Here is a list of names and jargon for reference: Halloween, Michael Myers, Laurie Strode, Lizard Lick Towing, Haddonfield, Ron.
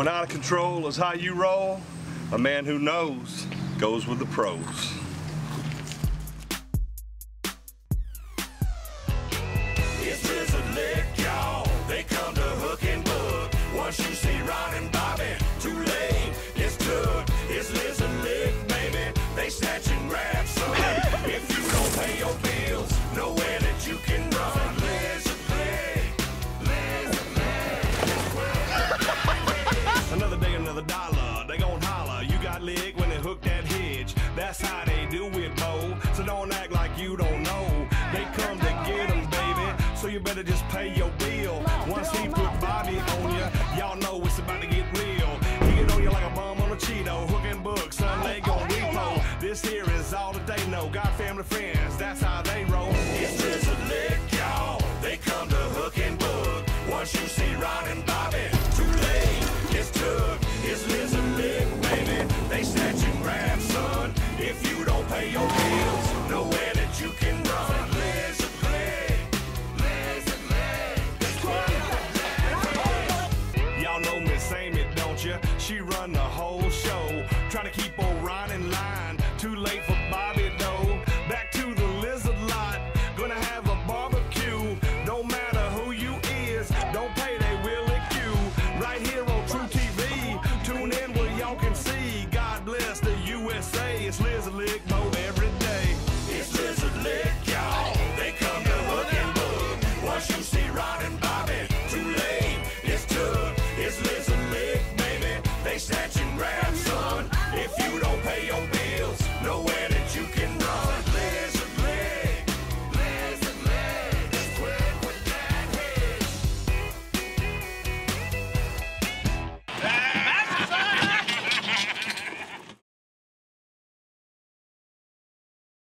when out of control is how you roll, a man who knows goes with the pros. It's Lizard Lick, y'all. They come to hook and book. Once you see Ron and Bobby, too late, it's took. It's Lizard Lick, baby. They snatch and grab some. If you don't pay your bills, nowhere that you can run. Lizard Lick, Lizard Lick. Another day, another dollar. They gon' holler. You got lick when they hook that hitch. That's how they do it, Bo. So don't act like you don't know. They come to get them, baby. So you better just pay your bill. Once he put Bobby on you, y'all know it's about to get real. He get on you like a bomb on a Cheeto. Hook and book, son, they gon' repo. This here is all that they know. Got family, friends, that's how they roll. It's Lizard Lick, y'all. They come to hook and book. Once you see Ron and Bobby, too late, it's took. It's Lizard Lick, baby. They snatch and grab, son. If you don't pay your